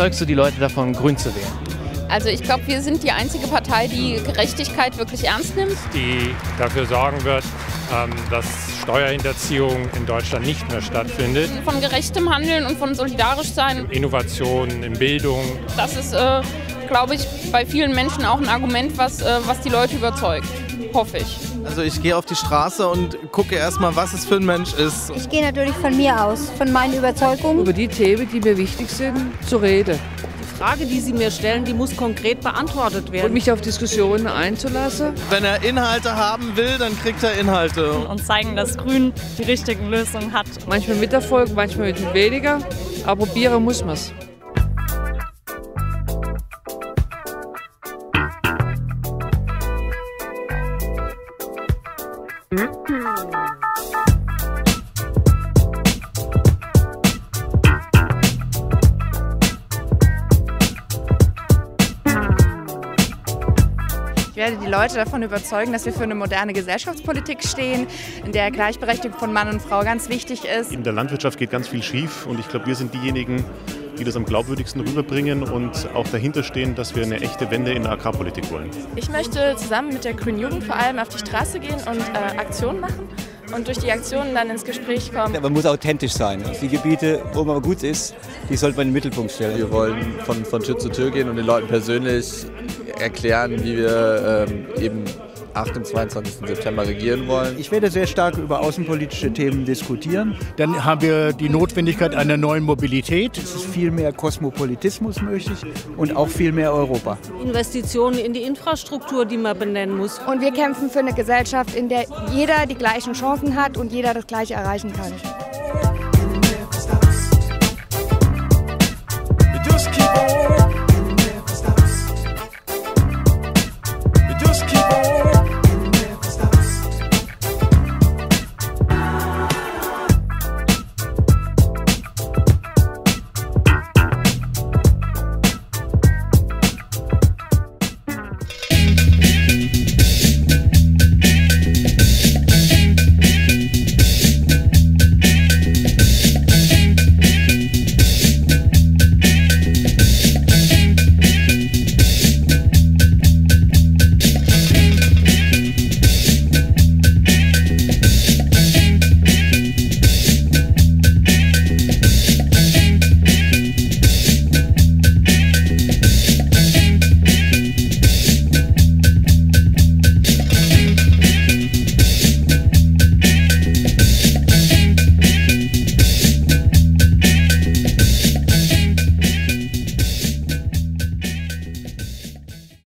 überzeugst du die Leute davon, grün zu wählen? Also ich glaube, wir sind die einzige Partei, die Gerechtigkeit wirklich ernst nimmt. Die dafür sorgen wird, dass Steuerhinterziehung in Deutschland nicht mehr stattfindet. Von gerechtem Handeln und von solidarisch sein. Innovationen in Bildung. Das ist, glaube ich, bei vielen Menschen auch ein Argument, was die Leute überzeugt. Hoffe ich. Also ich gehe auf die Straße und gucke erstmal, was es für ein Mensch ist. Ich gehe natürlich von mir aus, von meinen Überzeugungen. Über die Themen, die mir wichtig sind, zur Rede. Die Frage, die Sie mir stellen, die muss konkret beantwortet werden. Und mich auf Diskussionen einzulassen. Wenn er Inhalte haben will, dann kriegt er Inhalte. Und zeigen, dass Grün die richtigen Lösungen hat. Manchmal mit Erfolg, manchmal mit weniger, aber probieren muss man es. Ich werde die Leute davon überzeugen, dass wir für eine moderne Gesellschaftspolitik stehen, in der Gleichberechtigung von Mann und Frau ganz wichtig ist. In der Landwirtschaft geht ganz viel schief und ich glaube, wir sind diejenigen, die das am glaubwürdigsten rüberbringen und auch dahinter stehen, dass wir eine echte Wende in der Agrarpolitik wollen. Ich möchte zusammen mit der Grünen Jugend vor allem auf die Straße gehen und Aktionen machen und durch die Aktionen dann ins Gespräch kommen. Man muss authentisch sein. Die Gebiete, wo man gut ist, die sollte man in den Mittelpunkt stellen. Wir wollen von Tür zu Tür gehen und den Leuten persönlich erklären, wie wir eben nach dem 22. September regieren wollen. Ich werde sehr stark über außenpolitische Themen diskutieren. Dann haben wir die Notwendigkeit einer neuen Mobilität. Es ist viel mehr Kosmopolitismus möglich und auch viel mehr Europa. Investitionen in die Infrastruktur, die man benennen muss. Und wir kämpfen für eine Gesellschaft, in der jeder die gleichen Chancen hat und jeder das Gleiche erreichen kann.